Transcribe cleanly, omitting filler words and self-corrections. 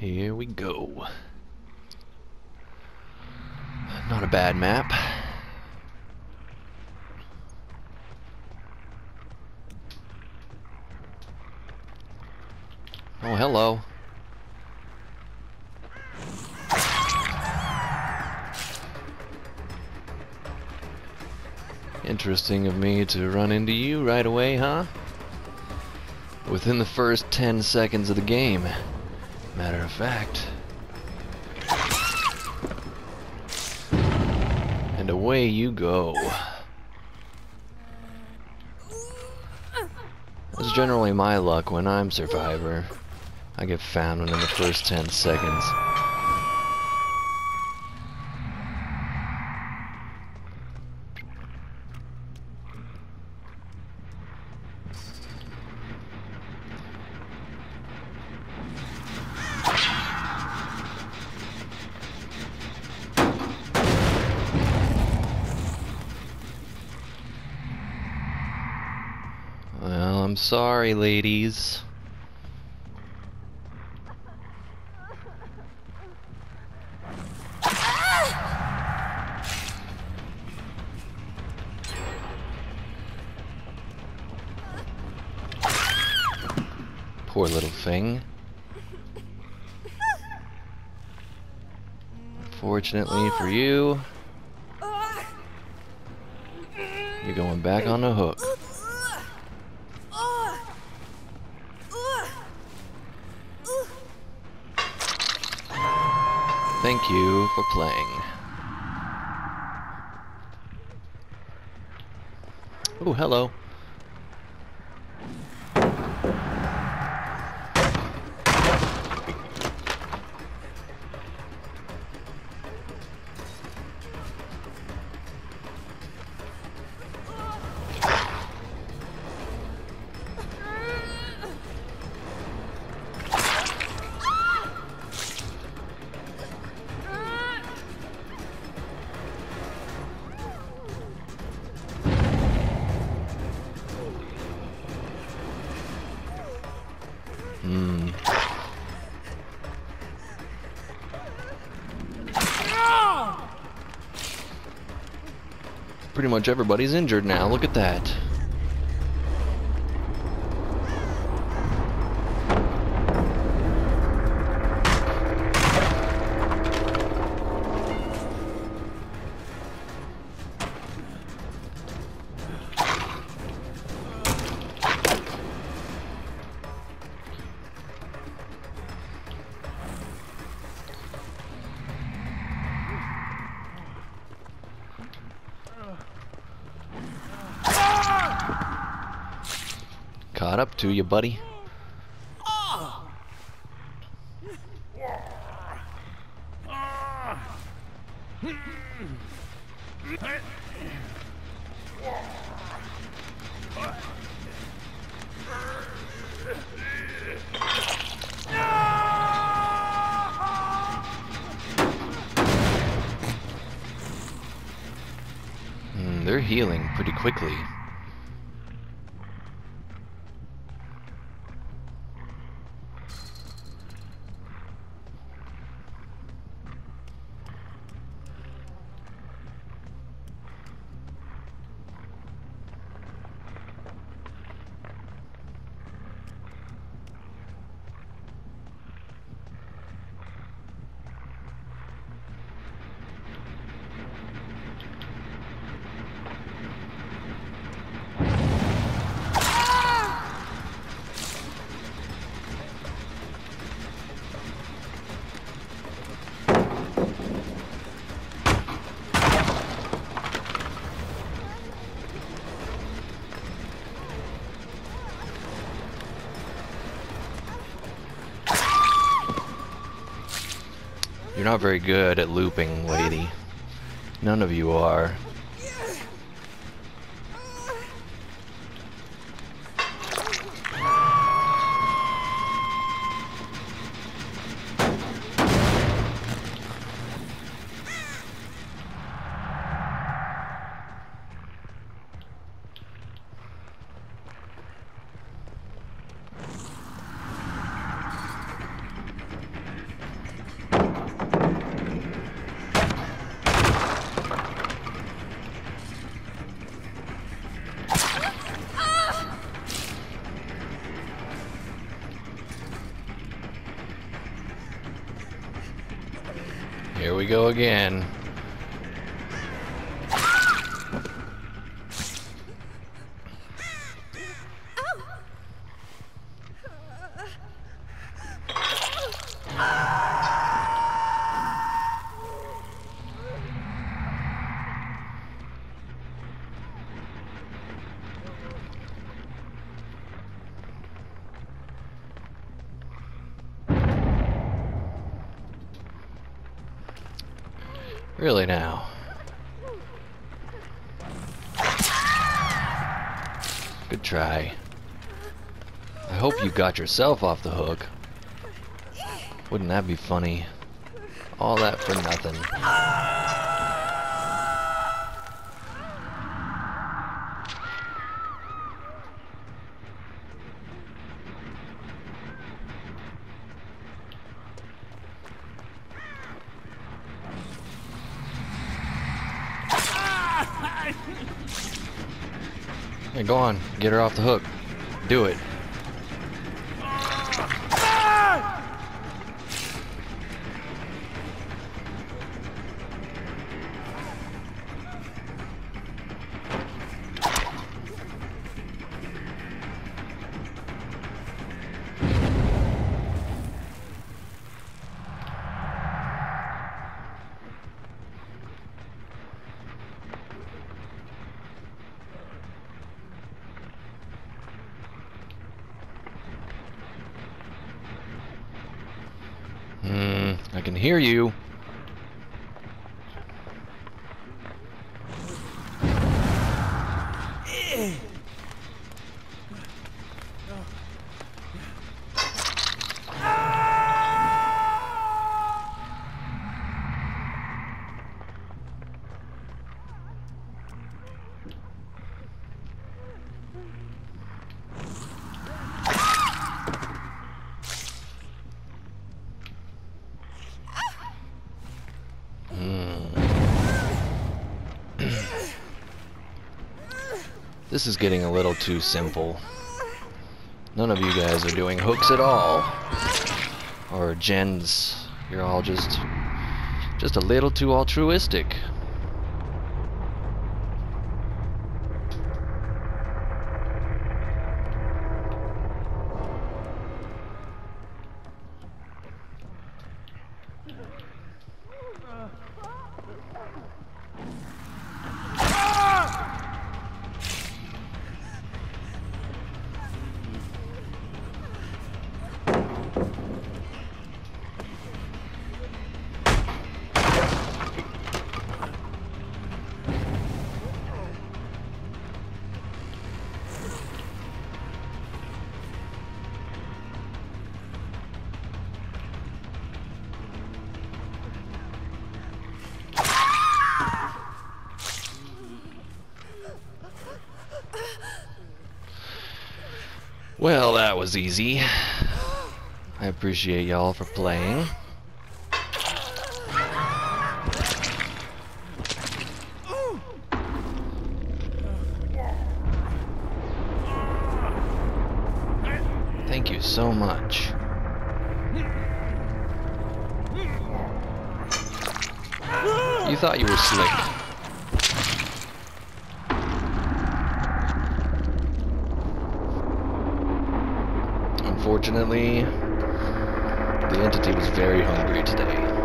Here we go. Not a bad map. Oh, hello. Interesting of me to run into you right away, huh? Within the first 10 seconds of the game. Matter of fact. And away you go. That's generally my luck when I'm Survivor. I get found within the first 10 seconds. Well, I'm sorry, ladies. Poor little thing. Fortunately for you, you're going back on the hook. Thank you for playing. Oh, hello. Pretty much everybody's injured now, look at that. Caught up to you, buddy. They're healing pretty quickly. You're not very good at looping, lady. None of you are. we go again. Really now. Good try. I hope you got yourself off the hook. Wouldn't that be funny? All that for nothing. Hey, go on, get her off the hook. Do it. I can hear you. This is getting a little too simple. None of you guys are doing hooks at all. Or gens. You're all just a little too altruistic. Well, that was easy. I appreciate y'all for playing. Thank you so much. You thought you were slick. Unfortunately, the entity was very hungry today.